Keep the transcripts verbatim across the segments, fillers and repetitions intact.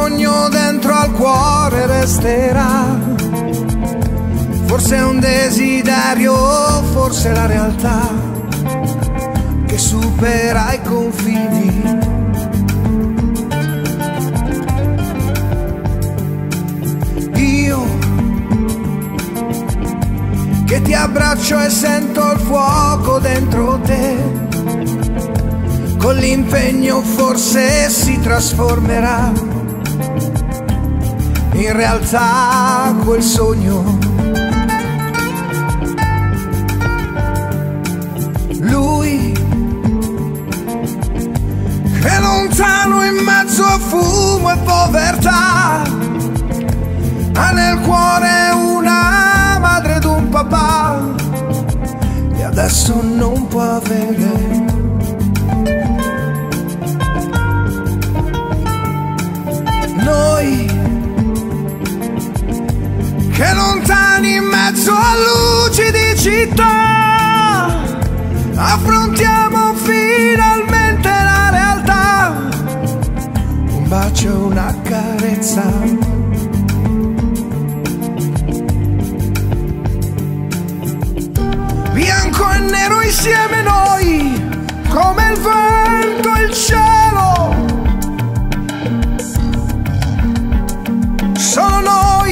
sogno dentro al cuore resterà, forse è un desiderio, forse la realtà che supera i confini. Io che ti abbraccio e sento il fuoco dentro te, con l'impegno forse si trasformerà in realtà quel sogno. Lui è lontano in mezzo a fumo e povertà, ha nel cuore una madre ed un papà e adesso non può avere. Noi che lontani in mezzo a luci di città affrontiamo finalmente la realtà, un bacio e una carezza. Bianco e nero insieme noi, come il vento e il cielo, solo noi,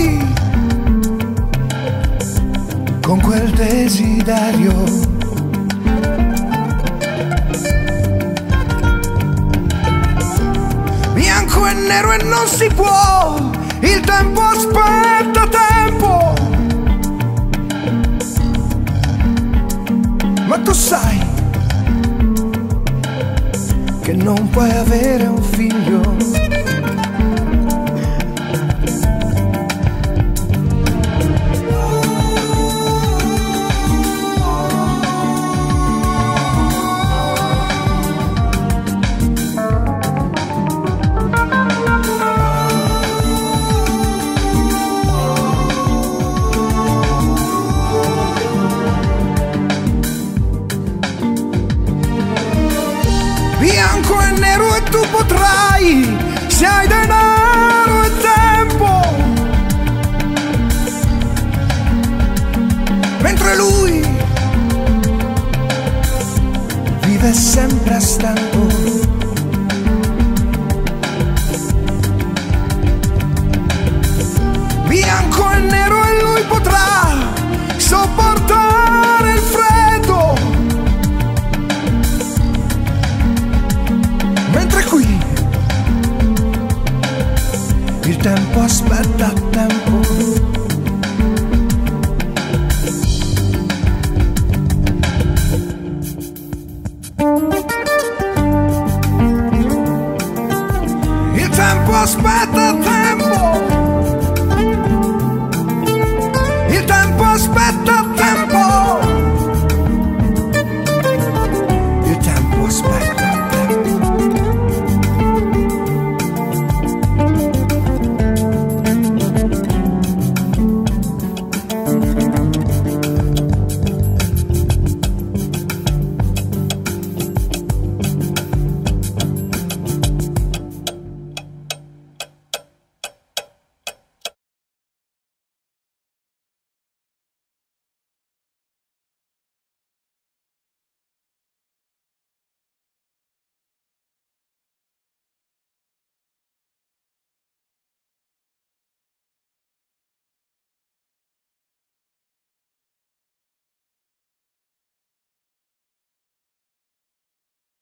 con quel desiderio. Bianco e nero e non si può, il tempo aspetta tempo, ma tu sai che non puoi avere un figlio. Bianco e nero e tu potrai, se hai denaro e tempo, mentre lui vive sempre a stanco. Bianco e nero e lui potrà sopportare il freddo, mentre qui il tempo aspetta tempo.